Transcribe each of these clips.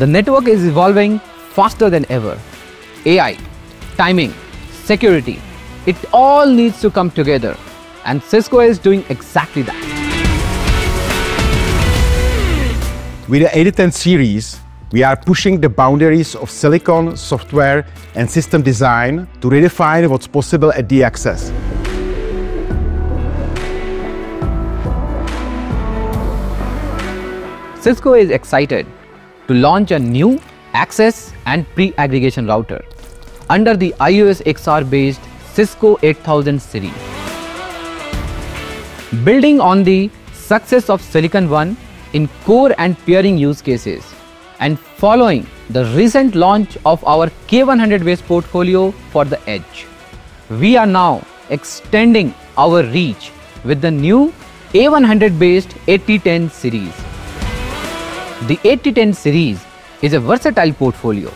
The network is evolving faster than ever. AI, timing, security, it all needs to come together, and Cisco is doing exactly that. With the 8010 series, we are pushing the boundaries of silicon, software and system design to redefine what's possible at DXcess. Cisco is excited to launch a new access and pre-aggregation router under the iOS XR-based Cisco 8000 series. Building on the success of Silicon One in core and peering use cases, and following the recent launch of our K100 based portfolio for the edge, we are now extending our reach with the new A100 based 8010 series. The 8010 series is a versatile portfolio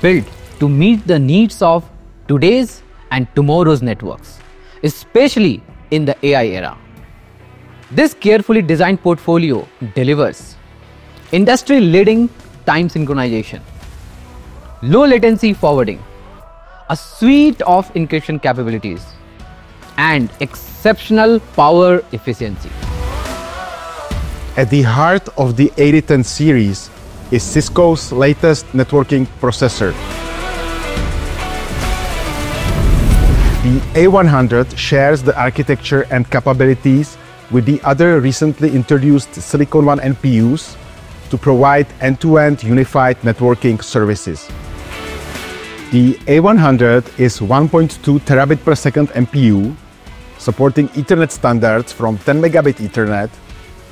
built to meet the needs of today's and tomorrow's networks, especially in the AI era. This carefully designed portfolio delivers industry-leading time synchronization, low latency forwarding, a suite of encryption capabilities, and exceptional power efficiency. At the heart of the 8010 series is Cisco's latest networking processor. The A100 shares the architecture and capabilities with the other recently introduced Silicon One NPUs to provide end-to-end unified networking services. The A100 is 1.2 terabit per second MPU, supporting Ethernet standards from 10 megabit Ethernet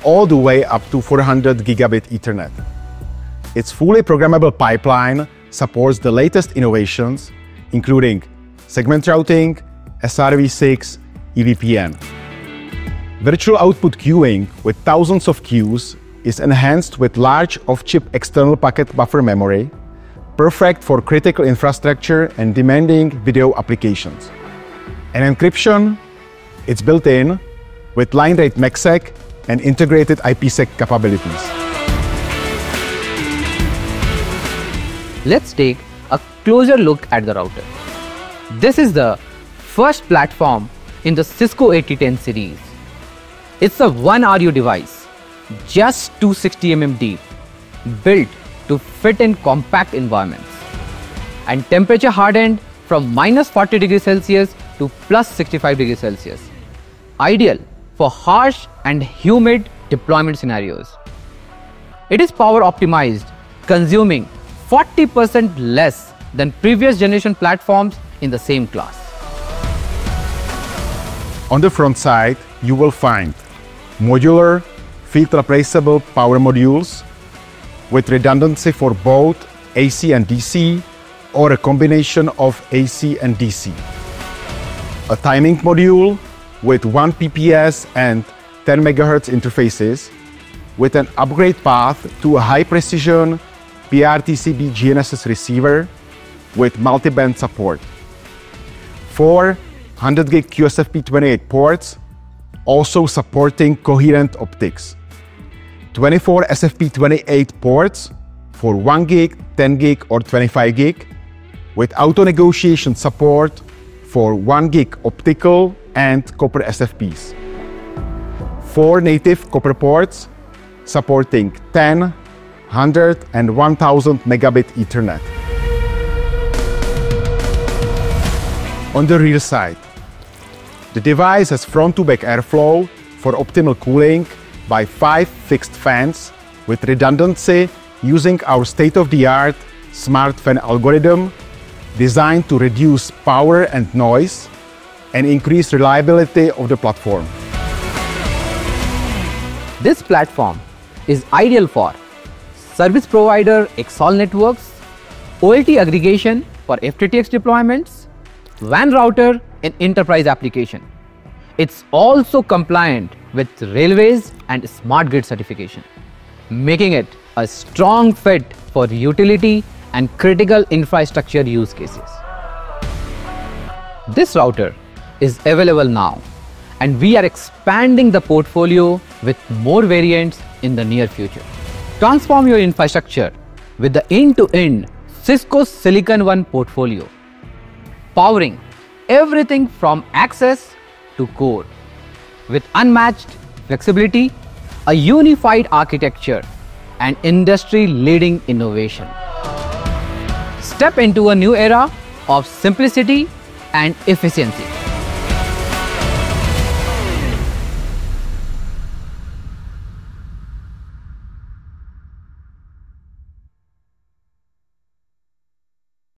all the way up to 400 gigabit Ethernet. Its fully programmable pipeline supports the latest innovations, including segment routing, SRv6, EVPN. Virtual output queuing with thousands of queues is enhanced with large off-chip external packet buffer memory, perfect for critical infrastructure and demanding video applications. And encryption, it's built in with line rate MACsec and integrated IPsec capabilities. Let's take a closer look at the router. This is the first platform in the Cisco 8010 series. It's a 1RU device, just 260 mm deep, built to fit in compact environments and temperature hardened from -40°C to +65°C, ideal for harsh and humid deployment scenarios. It is power optimized, consuming 40% less than previous generation platforms in the same class. On the front side, you will find modular, field-replaceable power modules with redundancy for both AC and DC or a combination of AC and DC. A timing module with 1 PPS and 10 MHz interfaces with an upgrade path to a high-precision PRTCB GNSS receiver with multiband support. 4 100G QSFP28 ports, also supporting coherent optics. 24 SFP28 ports for 1GB, 10GB or 25GB, with auto-negotiation support for 1GB optical and copper SFPs. 4 native copper ports supporting 10, 100 and 1000 megabit Ethernet. On the rear side, the device has front-to-back airflow for optimal cooling by 5 fixed fans with redundancy using our state-of-the-art smart fan algorithm designed to reduce power and noise and increase reliability of the platform. This platform is ideal for service provider XOL networks, OLT aggregation for FTTX deployments, WAN router and enterprise application. It's also compliant with railways and smart grid certification, making it a strong fit for utility and critical infrastructure use cases. This router is available now, and we are expanding the portfolio with more variants in the near future. Transform your infrastructure with the end-to-end Cisco Silicon One portfolio, powering everything from access to core. With unmatched flexibility, a unified architecture, and industry-leading innovation. Step into a new era of simplicity and efficiency.